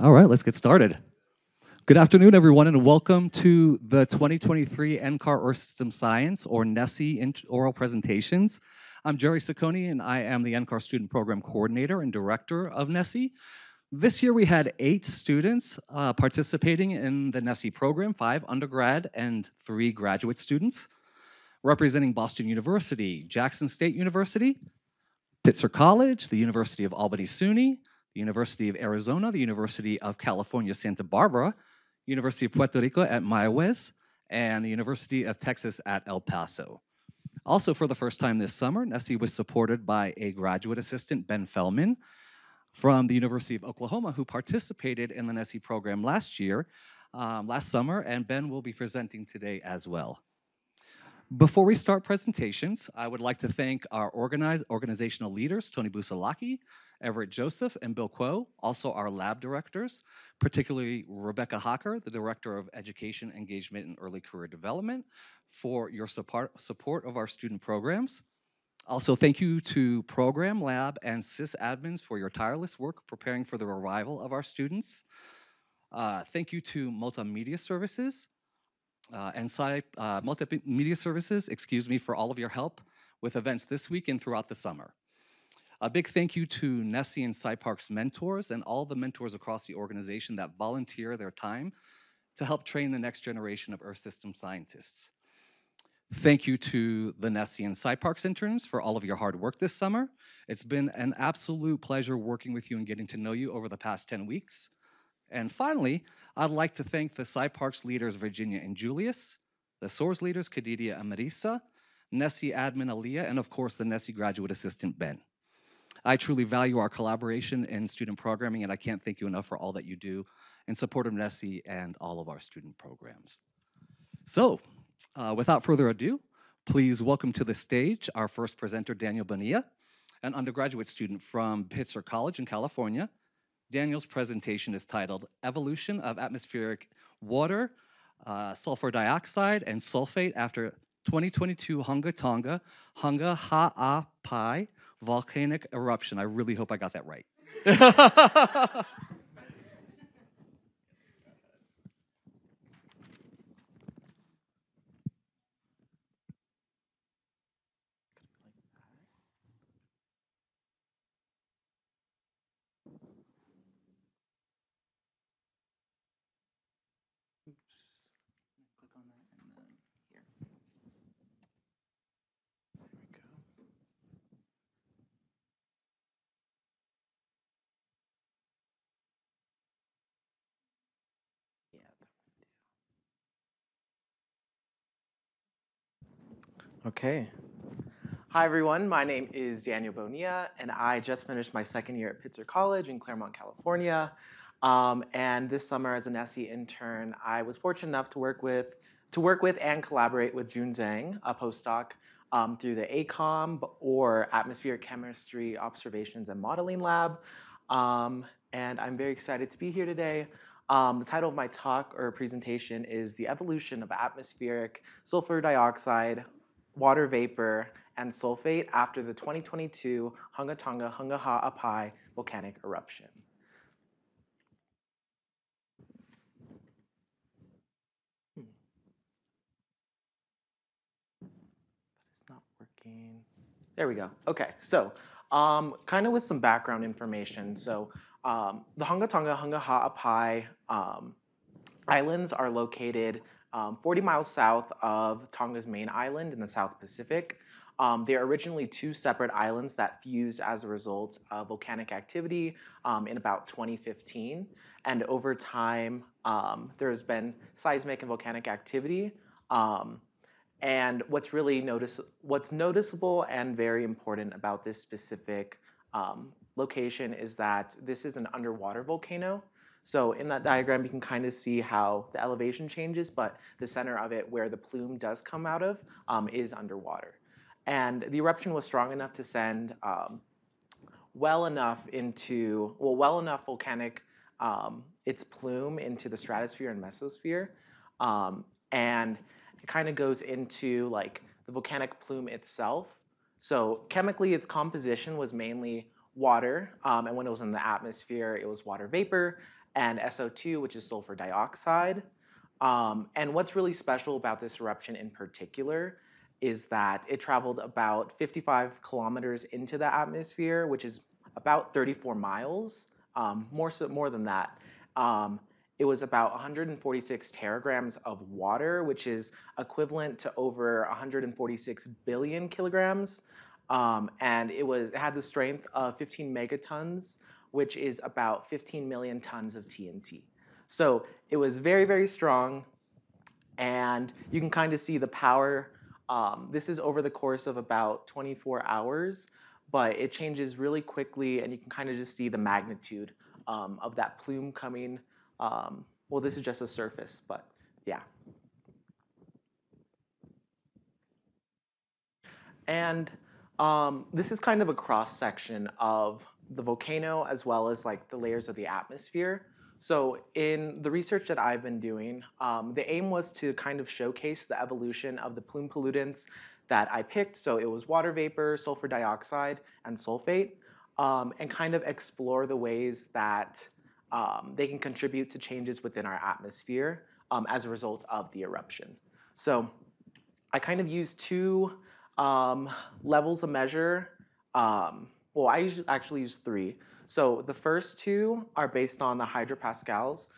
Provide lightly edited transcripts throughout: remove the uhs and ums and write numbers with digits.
All right, let's get started. Good afternoon, everyone, and welcome to the 2023 NCAR Earth System Science, or NESSI, Oral Presentations. I'm Jerry Siccone, and I am the NCAR Student Program Coordinator and Director of NESSI. This year, we had 8 students participating in the NESSI program, 5 undergrad and 3 graduate students, representing Boston University, Jackson State University, Pitzer College, the University of Albany SUNY, the University of Arizona, the University of California, Santa Barbara, University of Puerto Rico at Mayagüez, and the University of Texas at El Paso. Also, for the first time this summer, NESSI was supported by a graduate assistant, Ben Fellman, from the University of Oklahoma, who participated in the NESSI program last summer, and Ben will be presenting today as well. Before we start presentations, I would like to thank our organizational leaders, Tony Busalacchi, Everett Joseph, and Bill Kuo, also our lab directors, particularly Rebecca Hocker, the Director of Education, Engagement, and Early Career Development, for your support of our student programs. Also, thank you to program, lab, and sysadmins for your tireless work preparing for the arrival of our students. Thank you to Multimedia Services, for all of your help with events this week and throughout the summer. A big thank you to NESSI and SciPark's mentors and all the mentors across the organization that volunteer their time to help train the next generation of Earth System scientists. Thank you to the NESSI and SciPark's interns for all of your hard work this summer. It's been an absolute pleasure working with you and getting to know you over the past 10 weeks. And finally, I'd like to thank the SciPark's leaders, Virginia and Julius, the SOARS leaders, Khadija and Marisa, NESSI admin, Aliyah, and of course, the NESSI graduate assistant, Ben. I truly value our collaboration in student programming, and I can't thank you enough for all that you do in support of NESSI and all of our student programs. So, without further ado, please welcome to the stage our first presenter, Daniel Bonilla, an undergraduate student from Pitzer College in California. Daniel's presentation is titled Evolution of Atmospheric Water, Sulfur Dioxide, and Sulfate After 2022 Hunga Tonga-Hunga Ha'apai Volcanic Eruption. I really hope I got that right. Okay. Hi, everyone. My name is Daniel Bonilla, and I just finished my second year at Pitzer College in Claremont, California. And this summer, as a NESSI intern, I was fortunate enough to work with and collaborate with Jun Zhang, a postdoc through the ACOM, or Atmospheric Chemistry Observations and Modeling Lab. And I'm very excited to be here today. The title of my talk or presentation is The Evolution of Atmospheric Sulfur Dioxide, Water Vapor, and Sulfate After the 2022 Hunga Tonga-Hunga Ha'apai Volcanic Eruption. That is not working. There we go. Okay, so kind of with some background information. So the Hunga Tonga-Hunga Ha'apai islands are located 40 miles south of Tonga's main island in the South Pacific. They are originally 2 separate islands that fused as a result of volcanic activity in about 2015. And over time, there has been seismic and volcanic activity. And what's noticeable and very important about this specific location is that this is an underwater volcano. So in that diagram, you can kind of see how the elevation changes, but the center of it, where the plume does come out of, is underwater. And the eruption was strong enough to send well enough volcanic its plume into the stratosphere and mesosphere, and it kind of goes into like the volcanic plume itself. So chemically, its composition was mainly water, and when it was in the atmosphere, it was water vapor, and SO2, which is sulfur dioxide. And what's really special about this eruption in particular is that it traveled about 55 kilometers into the atmosphere, which is about 34 miles, more than that. It was about 146 teragrams of water, which is equivalent to over 146 billion kilograms. And it had the strength of 15 megatons, which is about 15 million tons of TNT. So it was very, very strong. And you can kind of see the power. This is over the course of about 24 hours, but it changes really quickly. And you can kind of just see the magnitude of that plume coming. Well, this is just a surface, but yeah. And this is kind of a cross section of the volcano as well as like the layers of the atmosphere. So in the research that I've been doing, the aim was to kind of showcase the evolution of the plume pollutants that I picked. So it was water vapor, sulfur dioxide, and sulfate, and kind of explore the ways that they can contribute to changes within our atmosphere as a result of the eruption. So I kind of used two levels of measure. Well, I actually use three. So the first two are based on the hydropascals.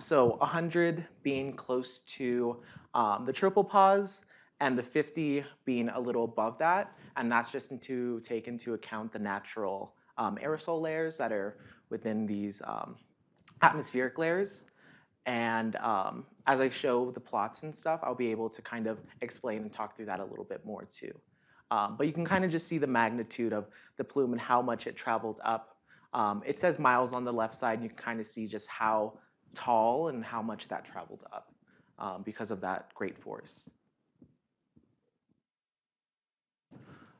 So 100 being close to the tropopause and the 50 being a little above that. And that's just to take into account the natural aerosol layers that are within these atmospheric layers. And as I show the plots and stuff, I'll be able to kind of explain and talk through that a little bit more too. But you can kind of just see the magnitude of the plume and how much it traveled up. It says miles on the left side. You can kind of see just how tall and how much that traveled up because of that great force.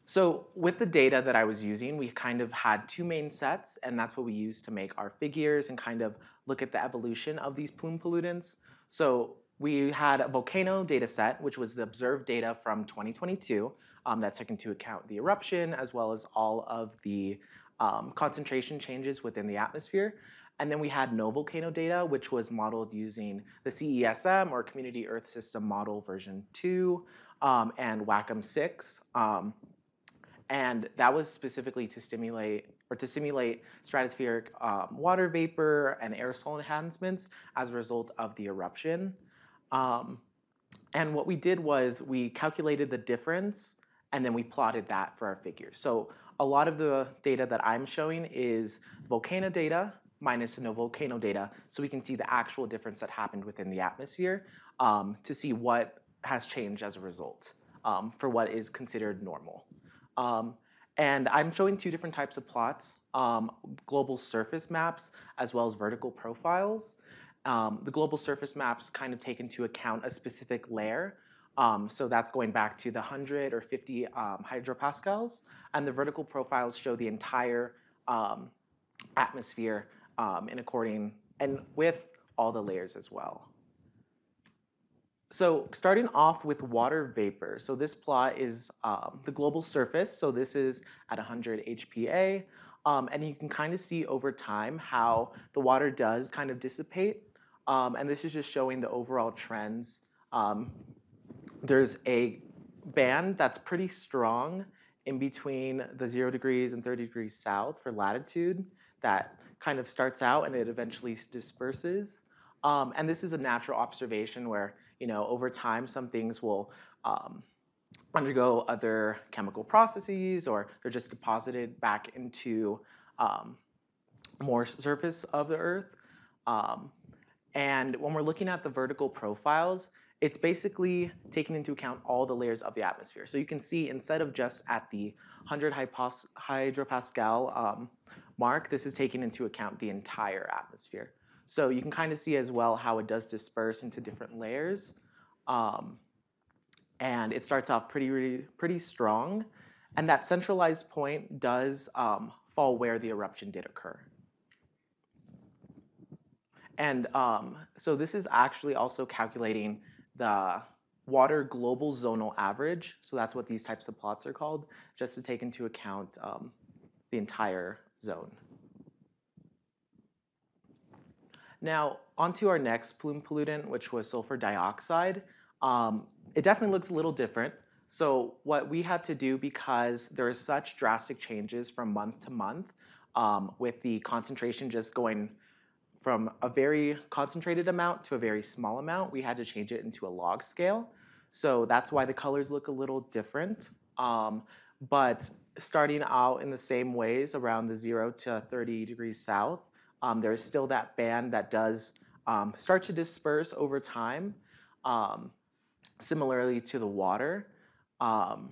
So with the data that I was using, we kind of had two main sets, and that's what we used to make our figures and kind of look at the evolution of these plume pollutants. So we had a volcano data set, which was the observed data from 2022 that took into account the eruption as well as all of the concentration changes within the atmosphere. And then we had no volcano data, which was modeled using the CESM, or Community Earth System Model version 2, and WACCM6. And that was specifically to simulate stratospheric water vapor and aerosol enhancements as a result of the eruption. And what we did was we calculated the difference, and then we plotted that for our figures. So a lot of the data that I'm showing is volcano data minus the no volcano data, so we can see the actual difference that happened within the atmosphere to see what has changed as a result for what is considered normal. And I'm showing two different types of plots, global surface maps as well as vertical profiles. The global surface maps kind of take into account a specific layer. So that's going back to the 100 or 50 hydropascals. And the vertical profiles show the entire atmosphere and with all the layers as well. So starting off with water vapor. So this plot is the global surface. So this is at 100 HPA. And you can kind of see over time how the water does kind of dissipate. And this is just showing the overall trends. There's a band that's pretty strong in between the 0 degrees and 30 degrees south for latitude that kind of starts out and it eventually disperses. And this is a natural observation where, you know, over time, some things will undergo other chemical processes, or they're just deposited back into more surface of the Earth. And when we're looking at the vertical profiles, it's basically taking into account all the layers of the atmosphere. So you can see instead of just at the 100 hydropascal mark, this is taking into account the entire atmosphere. So you can kind of see as well how it does disperse into different layers. And it starts off pretty strong. And that centralized point does fall where the eruption did occur. And so this is actually also calculating the water global zonal average. So that's what these types of plots are called, just to take into account the entire zone. Now, onto our next plume pollutant, which was sulfur dioxide. It definitely looks a little different. So what we had to do, because there is such drastic changes from month to month, with the concentration just going from a very concentrated amount to a very small amount, we had to change it into a log scale. So that's why the colors look a little different. But starting out in the same ways, around the 0 to 30 degrees south, there is still that band that does start to disperse over time, similarly to the water. And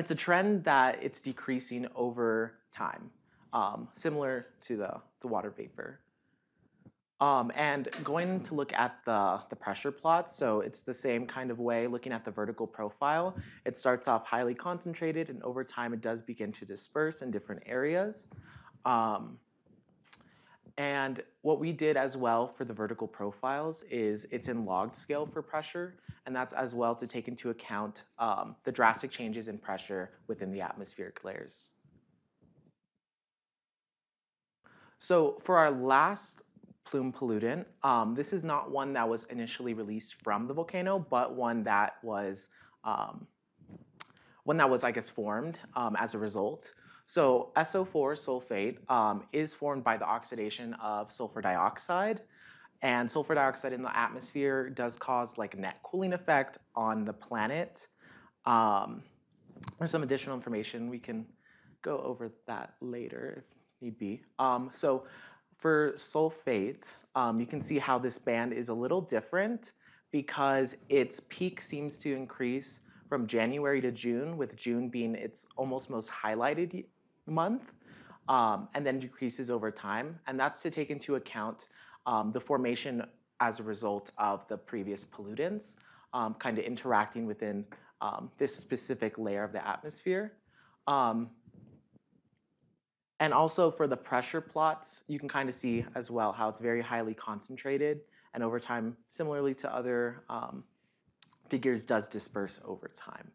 it's a trend that it's decreasing over time, similar to the water vapor. And going to look at the pressure plots, so it's the same kind of way, looking at the vertical profile. It starts off highly concentrated, and over time it does begin to disperse in different areas. And what we did as well for the vertical profiles is it's in log scale for pressure, and that's as well to take into account the drastic changes in pressure within the atmospheric layers. So for our last plume pollutant, this is not one that was initially released from the volcano, but one that was, I guess, formed as a result. So SO4 sulfate is formed by the oxidation of sulfur dioxide, and sulfur dioxide in the atmosphere does cause like a net cooling effect on the planet. There's some additional information. We can go over that later if need be. So for sulfate, you can see how this band is a little different because its peak seems to increase from January to June, with June being its almost most highlighted month, and then decreases over time. And that's to take into account the formation as a result of the previous pollutants, kind of interacting within this specific layer of the atmosphere. And also for the pressure plots, you can kind of see as well how it's very highly concentrated, and over time, similarly to other figures, does disperse over time.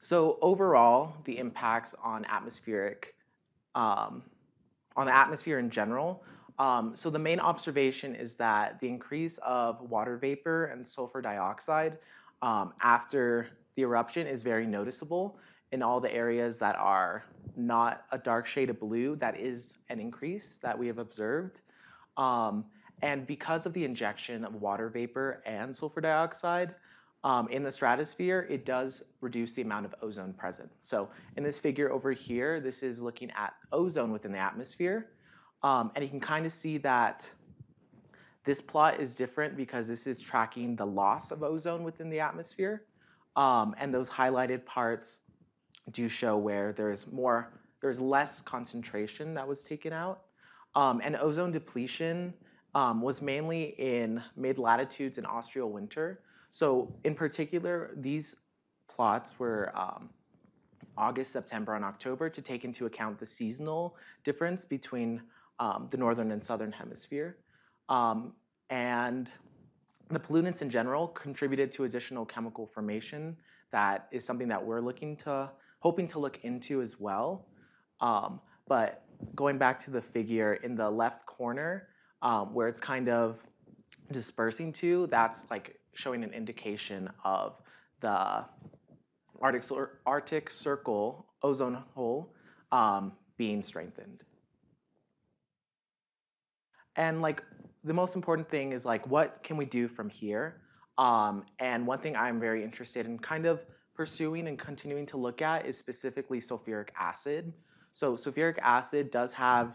So overall, the impacts on atmospheric, on the atmosphere in general. So the main observation is that the increase of water vapor and sulfur dioxide after the eruption is very noticeable in all the areas that are not a dark shade of blue. That is an increase that we have observed. And because of the injection of water vapor and sulfur dioxide in the stratosphere, it does reduce the amount of ozone present. So in this figure over here, this is looking at ozone within the atmosphere. And you can kind of see that this plot is different because this is tracking the loss of ozone within the atmosphere. And those highlighted parts do show where there's less concentration that was taken out. And ozone depletion was mainly in mid-latitudes and austral winter. So in particular, these plots were August, September, and October to take into account the seasonal difference between the northern and southern hemisphere. And the pollutants in general contributed to additional chemical formation. That is something that we're hoping to look into as well. But going back to the figure in the left corner, where it's kind of dispersing to, that's like showing an indication of the Arctic Circle ozone hole being strengthened. And like the most important thing is like, what can we do from here? And one thing I'm very interested in kind of pursuing and continuing to look at is specifically sulfuric acid. So sulfuric acid does have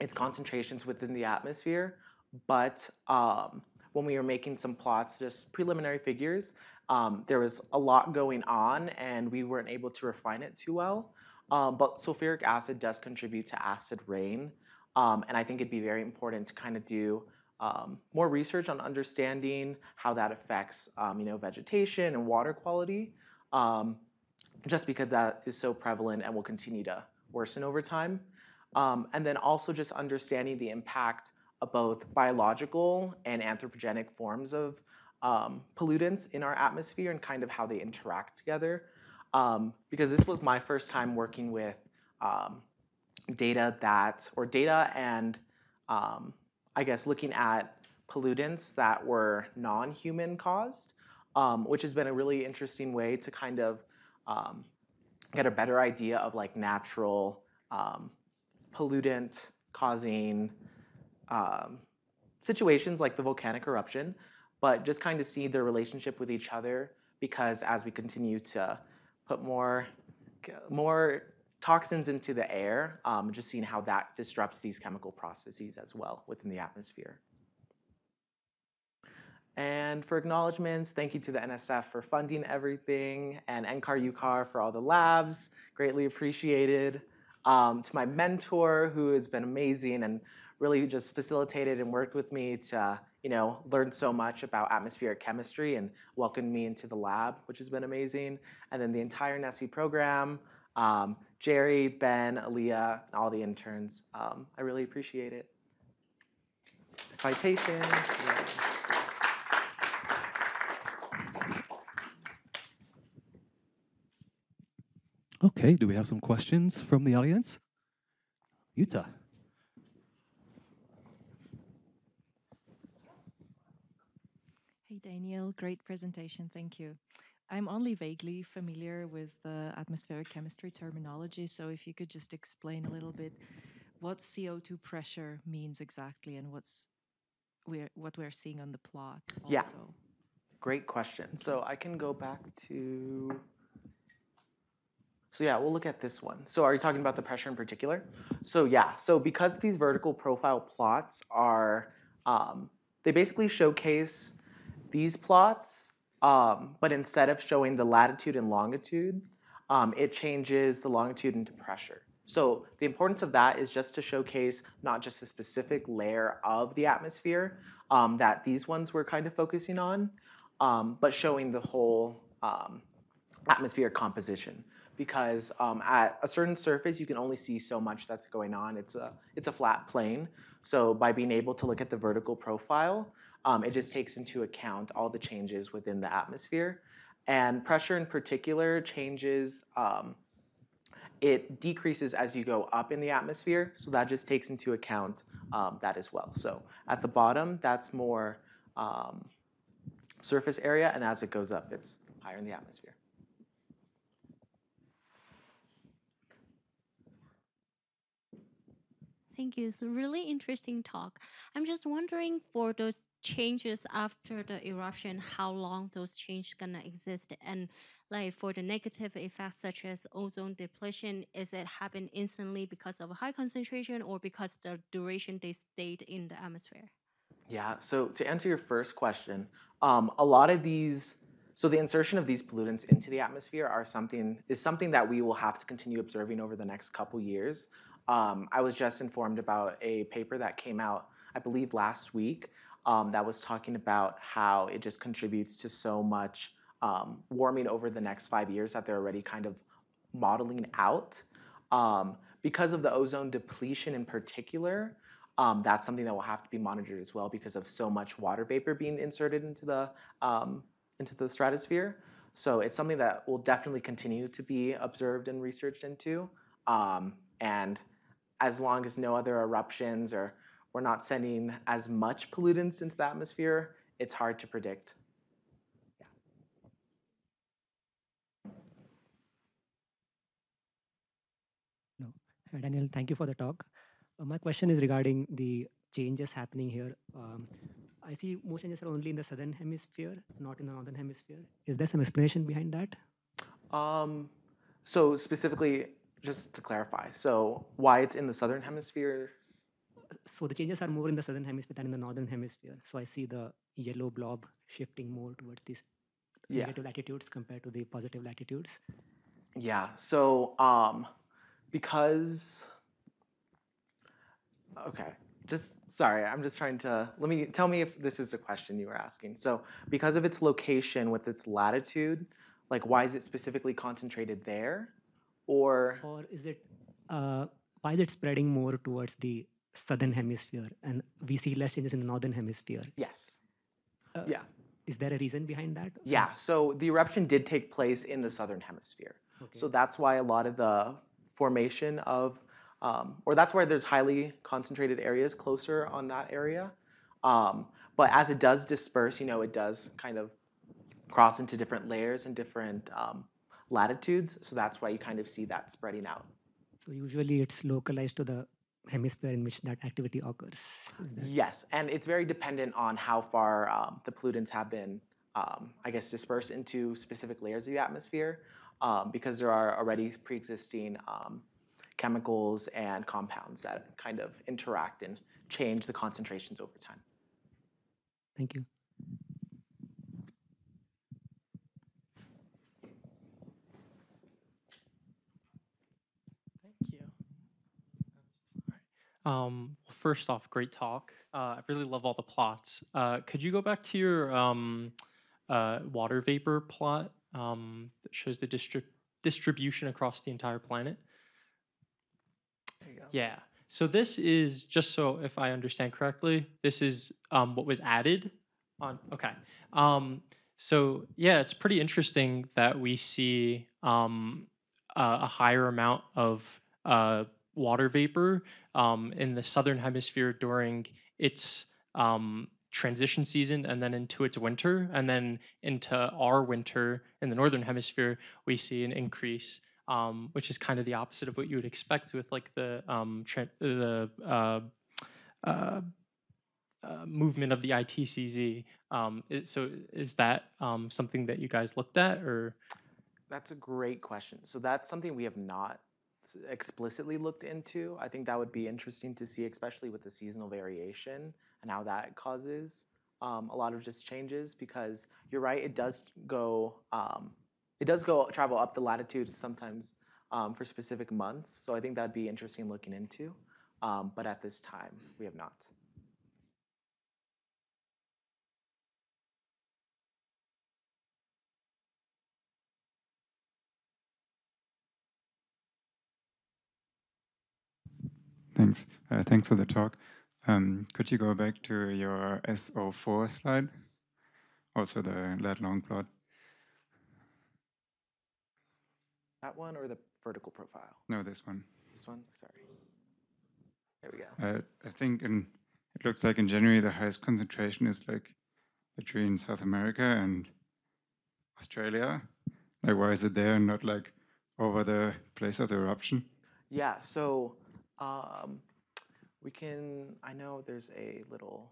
its concentrations within the atmosphere, but when we were making some plots, just preliminary figures, there was a lot going on and we weren't able to refine it too well. But sulfuric acid does contribute to acid rain, and I think it'd be very important to kind of do more research on understanding how that affects vegetation and water quality, just because that is so prevalent and will continue to worsen over time. And then also just understanding the impact of both biological and anthropogenic forms of pollutants in our atmosphere and kind of how they interact together. Because this was my first time working with data and I guess looking at pollutants that were non-human caused, which has been a really interesting way to kind of get a better idea of like natural pollutant causing situations like the volcanic eruption, but just kind of see their relationship with each other, because as we continue to put more toxins into the air, just seeing how that disrupts these chemical processes as well within the atmosphere. And for acknowledgements, thank you to the NSF for funding everything, and NCAR-UCAR for all the labs, greatly appreciated. To my mentor, who has been amazing and really just facilitated and worked with me to learn so much about atmospheric chemistry and welcomed me into the lab, which has been amazing. And then the entire NESSI program, Jerry, Ben, Aaliyah, and all the interns. I really appreciate it. Citation. Yeah. Okay, do we have some questions from the audience? Yuta. Hey, Daniel, great presentation, thank you. I'm only vaguely familiar with the atmospheric chemistry terminology, so if you could just explain a little bit what CO2 pressure means exactly and what we're seeing on the plot also. Yeah, great question. Okay. So I can go back to... So yeah, we'll look at this one. So are you talking about the pressure in particular? So yeah, so because these vertical profile plots are, they basically showcase these plots, but instead of showing the latitude and longitude, it changes the longitude into pressure. So the importance of that is just to showcase not just a specific layer of the atmosphere that these ones were kind of focusing on, but showing the whole atmospheric composition. Because at a certain surface, you can only see so much that's going on. It's a flat plane. So by being able to look at the vertical profile, it just takes into account all the changes within the atmosphere. And pressure in particular changes, it decreases as you go up in the atmosphere. So that just takes into account that as well. So at the bottom, that's more surface area. And as it goes up, it's higher in the atmosphere. Thank you. It's a really interesting talk. I'm just wondering, for the changes after the eruption, how long those changes gonna exist, and like for the negative effects such as ozone depletion, is it happen instantly because of a high concentration or because the duration they stayed in the atmosphere? Yeah. So to answer your first question, a lot of these. So the insertion of these pollutants into the atmosphere is something that we will have to continue observing over the next couple years. I was just informed about a paper that came out, I believe, last week that was talking about how it just contributes to so much warming over the next 5 years that they're already kind of modeling out. Because of the ozone depletion in particular, that's something that will have to be monitored as well because of so much water vapor being inserted into the stratosphere. So it's something that will definitely continue to be observed and researched into. And as long as no other eruptions or we're not sending as much pollutants into the atmosphere, it's hard to predict. Yeah. No. Hey, Daniel, thank you for the talk. My question is regarding the changes happening here. I see most changes are only in the southern hemisphere, not in the northern hemisphere. Is there some explanation behind that? So specifically, just to clarify, so why it's in the southern hemisphere? So the changes are more in the southern hemisphere than in the northern hemisphere. So I see the yellow blob shifting more towards these negative latitudes compared to the positive latitudes. Yeah, so because, okay, just, sorry, I'm just trying to, tell me if this is the question you were asking. So because of its location with its latitude, like why is it specifically concentrated there? Or is it why is it spreading more towards the southern hemisphere and we see less changes in the northern hemisphere? Yes. Yeah. Is there a reason behind that? Yeah, so the eruption did take place in the southern hemisphere. Okay. So that's why a lot of the formation of, or that's why there's highly concentrated areas closer on that area. But as it does disperse, you know, it does kind of cross into different layers and different latitudes. So that's why you kind of see that spreading out. So usually it's localized to the hemisphere in which that activity occurs. Yes, and it's very dependent on how far the pollutants have been, I guess, dispersed into specific layers of the atmosphere, because there are already pre-existing chemicals and compounds that kind of interact and change the concentrations over time. Thank you. First off, great talk. I really love all the plots. Could you go back to your water vapor plot that shows the distribution across the entire planet? There you go. Yeah. So this is, just so if I understand correctly, this is what was added on. Okay. So yeah, it's pretty interesting that we see a higher amount of water vapor in the southern hemisphere during its transition season and then into its winter, and then into our winter in the northern hemisphere we see an increase, which is kind of the opposite of what you would expect with like the movement of the ITCZ. So is that something that you guys looked at, or? That's a great question. So that's something we have not explicitly looked into. I think that would be interesting to see, especially with the seasonal variation and how that causes a lot of just changes, because you're right, it does travel up the latitude sometimes for specific months. So I think that'd be interesting looking into, but at this time we have not. Thanks. Thanks for the talk. Could you go back to your SO4 slide? Also the lat-long plot. That one or the vertical profile? No, this one. This one? Sorry. There we go. I think it looks like in January the highest concentration is like between South America and Australia. Like, why is it there and not like over the place of the eruption? Yeah, so we can, I know there's a little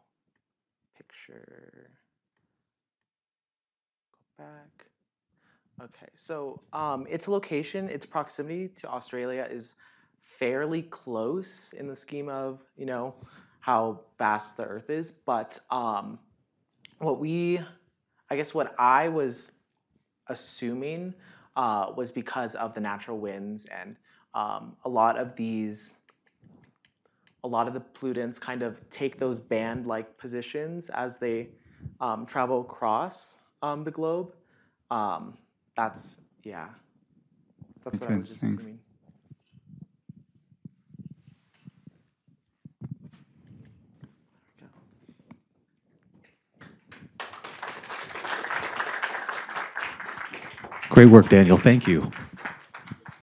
picture, go back. Okay, so its location, its proximity to Australia is fairly close in the scheme of, you know, how vast the Earth is, but what I was assuming was because of the natural winds and a lot of the pollutants kind of take those band-like positions as they travel across the globe. That's what I was just assuming. There we go. Great work, Daniel. Thank you.